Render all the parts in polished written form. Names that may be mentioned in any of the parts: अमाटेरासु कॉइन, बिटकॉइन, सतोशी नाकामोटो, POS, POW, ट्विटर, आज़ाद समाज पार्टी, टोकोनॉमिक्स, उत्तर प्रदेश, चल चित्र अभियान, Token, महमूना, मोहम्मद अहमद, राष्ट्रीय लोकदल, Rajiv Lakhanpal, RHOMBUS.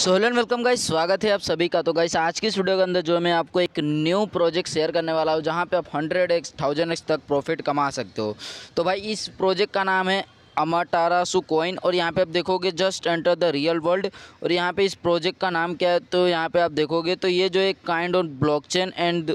Solan welcome guys, स्वागत है आप सभी का। तो गाइस आज की इस वीडियो के अंदर जो मैं आपको एक न्यू प्रोजेक्ट शेयर करने वाला हूँ जहाँ पे आप 100x 1000x तक प्रॉफिट कमा सकते हो। तो भाई इस प्रोजेक्ट का नाम है अमाटेरासु कॉइन और यहाँ पे आप देखोगे just enter the real world और यहाँ पे इस प्रोजेक्ट का नाम क्या है तो यहाँ पर आप देखोगे तो ये जो एक kind of blockchain and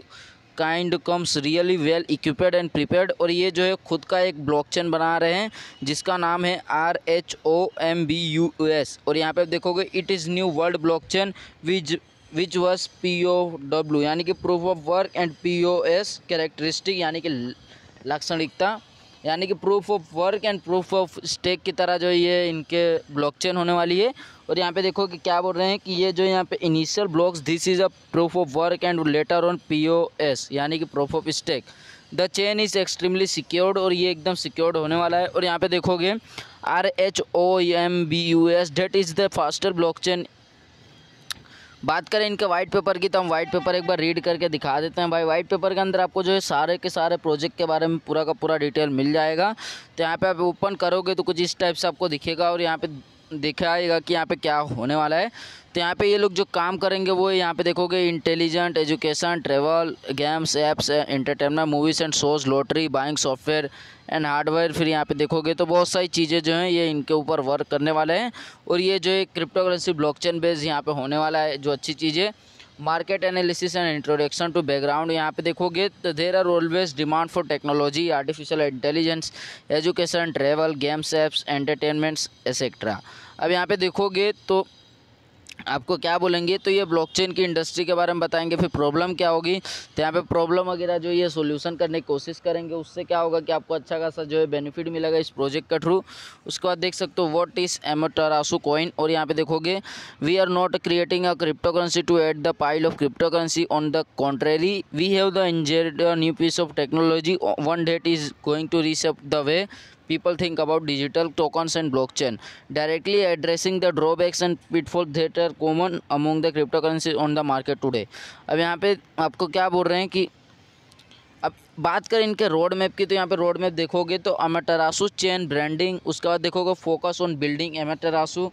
kind comes really well equipped and prepared और ये जो है खुद का एक ब्लॉकचेन बना रहे हैं जिसका नाम है RHOMBUS और यहाँ पे आप देखोगे it is new world blockchain which was POW यानी कि proof of work and POS characteristic यानी कि लाक्षणिकता यानी कि proof of work and proof of stake की तरह जो ये इनके ब्लॉकचेन होने वाली है। और यहाँ पे देखो कि क्या बोल रहे हैं कि ये जो यहाँ पे initial blocks this is a proof of work and later on POS यानी कि proof of stake. The chain is extremely secured और ये एकदम सिक्योर्ड होने वाला है। और यहाँ पे देखोगे RHOMBUS that is the faster blockchain. बात करें इनके वाइट पेपर की तो हम वाइट पेपर एक बार रीड करके दिखा देते हैं। भाई वाइट पेपर के अंदर आपको जो है सारे के सारे प्रोजेक्ट के बारे में पूरा का पूरा डिटेल मिल जाएगा। तो यहाँ पे आप ओपन करोगे तो कुछ इस टाइप से आपको दिखेगा और यहाँ पे दिखाएगा कि यहाँ पे क्या होने वाला है। तो यहाँ पे ये लोग जो काम करेंगे वो यहाँ पे देखोगे intelligent, education, travel, games, apps, entertainment, movies and shows, lottery, buying, software and hardware. फिर यहाँ पे देखोगे तो बहुत सारी चीज़ें जो हैं ये इनके ऊपर वर्क करने वाले हैं और ये जो है क्रिप्टोकरेंसी ब्लॉकचेन बेस यहाँ पर होने वाला है जो अच्छी चीज़ है। Market analysis and introduction to background यहाँ पे देखोगे तो there are always demand for technology, artificial intelligence, education, travel, games, apps, entertainments etcetera. अब यहाँ पे देखोगे तो आपको क्या बोलेंगे तो ये ब्लॉकचेन की इंडस्ट्री के बारे में बताएंगे, फिर प्रॉब्लम क्या होगी तो यहाँ पे प्रॉब्लम वगैरह जो ये सॉल्यूशन करने की कोशिश करेंगे। उससे क्या होगा कि आपको अच्छा खासा जो है बेनिफिट मिलेगा इस प्रोजेक्ट के थ्रू। उसके बाद देख सकते हो व्हाट इज़ अमाटेरासु कॉइन और यहाँ पे देखोगे we are not creating a crypto currency to add the pile of crypto currency, on the contrary we have the engineered a new piece of technology one that is going to reshape the way people think about digital tokens and blockchain, directly addressing the drawbacks and pitfalls that are common among the cryptocurrencies on the market today। अब यहाँ पे आपको क्या बोल रहे हैं कि अब बात करें इनके रोड मैप की तो यहाँ पे रोड मैप देखोगे तो अमाटेरासु चेन ब्रांडिंग, उसके बाद देखोगे focus on building Amaterasu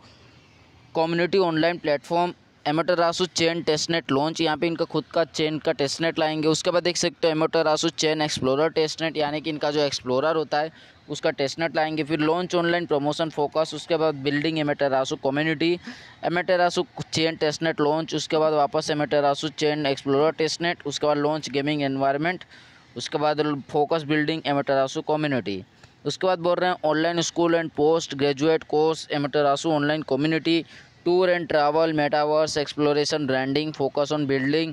community online platform, Amaterasu chain testnet launch, यहाँ पे इनका खुद का चेन का टेस्टनेट लाएंगे। उसके बाद देख सकते हो अमाटेरासु चेन एक्सप्लोरर टेस्टनेट यानी कि इनका जो एक्सप्लोरर होता है उसका टेस्टनेट लाएंगे, फिर लॉन्च ऑनलाइन प्रमोशन फोकस, उसके बाद building Amaterasu community, Amaterasu chain testnet launch, उसके बाद वापस अमाटेरासु चेन एक्सप्लोरर टेस्टनेट, उसके बाद लॉन्च गेमिंग एनवायरनमेंट, उसके बाद फोकस बिल्डिंग अमाटेरासु कम्युनिटी। उसके बाद बोल रहे हैं online school and post graduate course, Amaterasu online community, tour and travel, metaverse exploration, branding, focus on building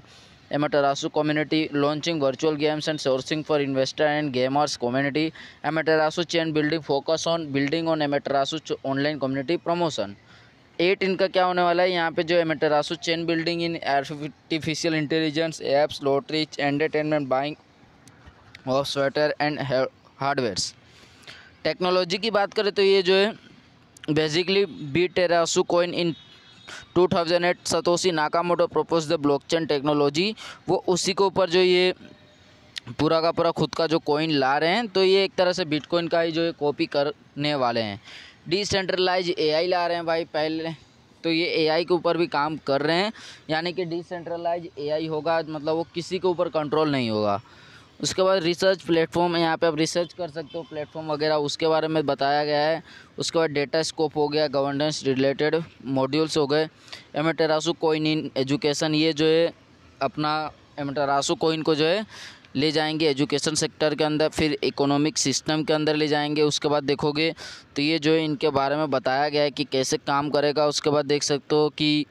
Amaterasu community, launching virtual games and sourcing for investor and gamers community, Amaterasu chain building, focus on building on Amaterasu online community promotion. 8 इनका क्या होने वाला है यहाँ पे जो Amaterasu chain building in artificial intelligence, apps, lottery, entertainment, buying of sweater and hardwares. Technology की बात करें तो ये जो है basically अमाटेरासु कॉइन in 2008 सतोशी नाकामोटो propose the blockchain technology, वो उसी के ऊपर जो ये पूरा का पूरा खुद का जो कॉइन ला रहे हैं तो ये एक तरह से बिटकॉइन का ही जो है कॉपी करने वाले हैं। डिसेंट्रलाइज AI ला रहे हैं भाई, पहले तो ये AI के ऊपर भी काम कर रहे हैं यानी कि डिसेंट्रलाइज AI होगा, मतलब वो किसी के ऊपर कंट्रोल नहीं होगा। उसके बाद रिसर्च प्लेटफॉर्म है, यहाँ पे आप रिसर्च कर सकते हो प्लेटफॉर्म वगैरह उसके बारे में बताया गया है। उसके बाद डेटा स्कोप हो गया, गवर्नेंस रिलेटेड मॉड्यूल्स हो गए, अमाटेरासु कॉइन इन एजुकेशन, ये जो है अपना अमाटेरासु कॉइन को जो है ले जाएंगे एजुकेशन सेक्टर के अंदर, फिर इकोनॉमिक सिस्टम के अंदर ले जाएंगे। उसके बाद देखोगे तो ये जो है इनके बारे में बताया गया है कि कैसे काम करेगा। उसके बाद देख सकते हो कि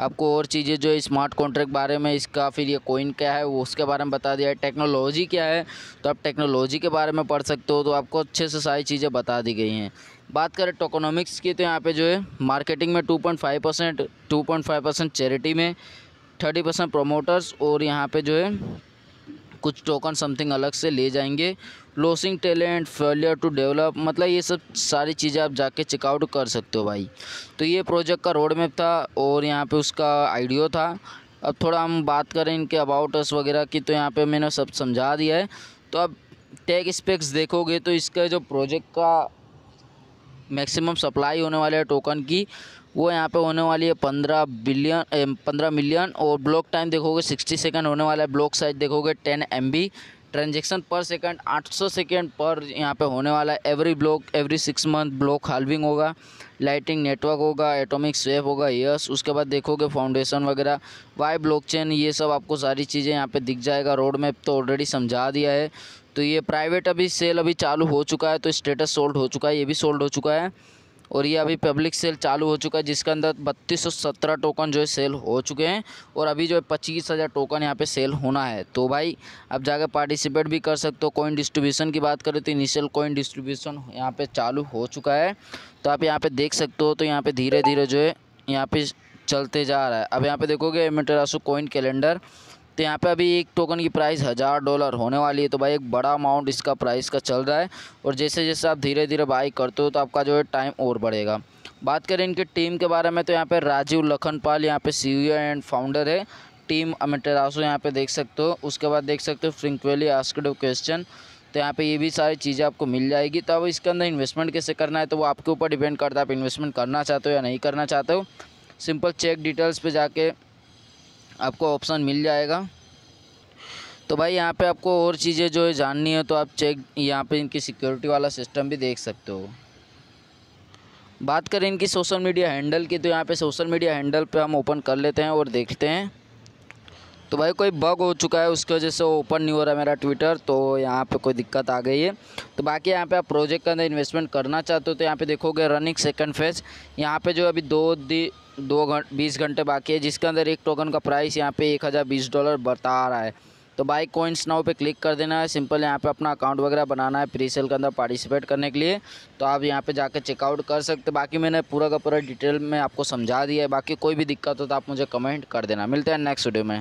आपको और चीज़ें जो है स्मार्ट कॉन्ट्रैक्ट बारे में इसका, फिर ये कॉइन क्या है वो उसके बारे में बता दिया है। टेक्नोलॉजी क्या है तो आप टेक्नोलॉजी के बारे में पढ़ सकते हो, तो आपको अच्छे से सारी चीज़ें बता दी गई हैं। बात करें टोकोनॉमिक्स की तो यहाँ पे जो है मार्केटिंग में 2.5% चैरिटी में, 30% प्रोमोटर्स और यहाँ पर जो है कुछ टोकन समथिंग अलग से ले जाएंगे। Losing talent, failure to develop, मतलब ये सब सारी चीज़ें आप जाके चेकआउट कर सकते हो भाई। तो ये प्रोजेक्ट का रोड मैप था और यहाँ पे उसका आइडिया था। अब थोड़ा हम बात करें इनके अबाउट अस वगैरह की तो यहाँ पे मैंने सब समझा दिया है। तो अब टेक स्पेक्स देखोगे तो इसका जो प्रोजेक्ट का मैक्सिमम सप्लाई होने वाला है टोकन की वो यहाँ पे होने वाली है 15 मिलियन। और ब्लॉक टाइम देखोगे 60 सेकंड होने वाला है। ब्लॉक साइज देखोगे 10 MB। Transaction per second 800 second पर यहाँ पे होने वाला है। Every block every 6 month block halving होगा। लाइटिंग नेटवर्क होगा, एटॉमिक स्वेप होगा, यस। उसके बाद देखोगे फाउंडेशन वगैरह, वाई ब्लॉकचेन, ये सब आपको सारी चीज़ें यहाँ पे दिख जाएगा। रोड मैप तो ऑलरेडी समझा दिया है। तो ये प्राइवेट अभी सेल अभी चालू हो चुका है, तो स्टेटस सोल्ड हो चुका है, ये भी सोल्ड हो चुका है। और ये अभी पब्लिक सेल चालू हो चुका है, जिसके अंदर 3217 टोकन जो है सेल हो चुके हैं। और अभी जो है 25,000 टोकन यहाँ पे सेल होना है। तो भाई आप जाकर पार्टिसिपेट भी कर सकते हो। कॉइन डिस्ट्रीब्यूशन की बात करें तो इनिशियल कॉइन डिस्ट्रीब्यूशन यहाँ पे चालू हो चुका है, तो आप यहाँ पे देख सकते हो। तो यहाँ पर धीरे धीरे जो है यहाँ पर चलते जा रहा है। अब यहाँ पर देखोगे एमेटेरासु कॉइन कैलेंडर, तो यहाँ पे अभी एक टोकन की प्राइस $1000 होने वाली है। तो भाई एक बड़ा अमाउंट इसका प्राइस का चल रहा है। और जैसे जैसे आप धीरे धीरे बाई करते हो तो आपका जो है टाइम और बढ़ेगा। बात करें इनके टीम के बारे में, तो यहाँ पे राजीव लखनपाल यहाँ पे CEO एंड फाउंडर है। टीम अमेटेरासु यहाँ पे देख सकते हो। उसके बाद देख सकते हो फ्रीक्वेंटली आस्क्ड क्वेश्चन, तो यहाँ पे ये भी सारी चीज़ें आपको मिल जाएगी। तो अब इसके अंदर इन्वेस्टमेंट कैसे करना है तो वो आपके ऊपर डिपेंड करता है, आप इन्वेस्टमेंट करना चाहते हो या नहीं करना चाहते हो। सिंपल चेक डिटेल्स पर जाके आपको ऑप्शन मिल जाएगा। तो भाई यहाँ पे आपको और चीज़ें जो है जाननी है तो आप चेक, यहाँ पे इनकी सिक्योरिटी वाला सिस्टम भी देख सकते हो। बात करें इनकी सोशल मीडिया हैंडल की, तो यहाँ पे सोशल मीडिया हैंडल पे हम ओपन कर लेते हैं और देखते हैं। तो भाई कोई बग हो चुका है, उसकी वजह से ओपन नहीं हो रहा मेरा ट्विटर, तो यहाँ पे कोई दिक्कत आ गई है। तो बाकी यहाँ पे आप प्रोजेक्ट के अंदर इन्वेस्टमेंट करना चाहते हो तो यहाँ पे देखोगे रनिंग सेकंड फेज, यहाँ पे जो अभी 20 घंटे बाकी है, जिसके अंदर एक टोकन का प्राइस यहाँ पे $1020 बता रहा है। तो बाई कॉइंस नाउ पे क्लिक कर देना है। सिंपल यहाँ पे अपना अकाउंट वगैरह बनाना है प्री सेल के अंदर पार्टिसिपेट करने के लिए, तो आप यहाँ पे जाकर चेकआउट कर सकते। बाकी मैंने पूरा का पूरा डिटेल में आपको समझा दिया है। बाकी कोई भी दिक्कत हो तो आप मुझे कमेंट कर देना। मिलते हैं नेक्स्ट वीडियो में।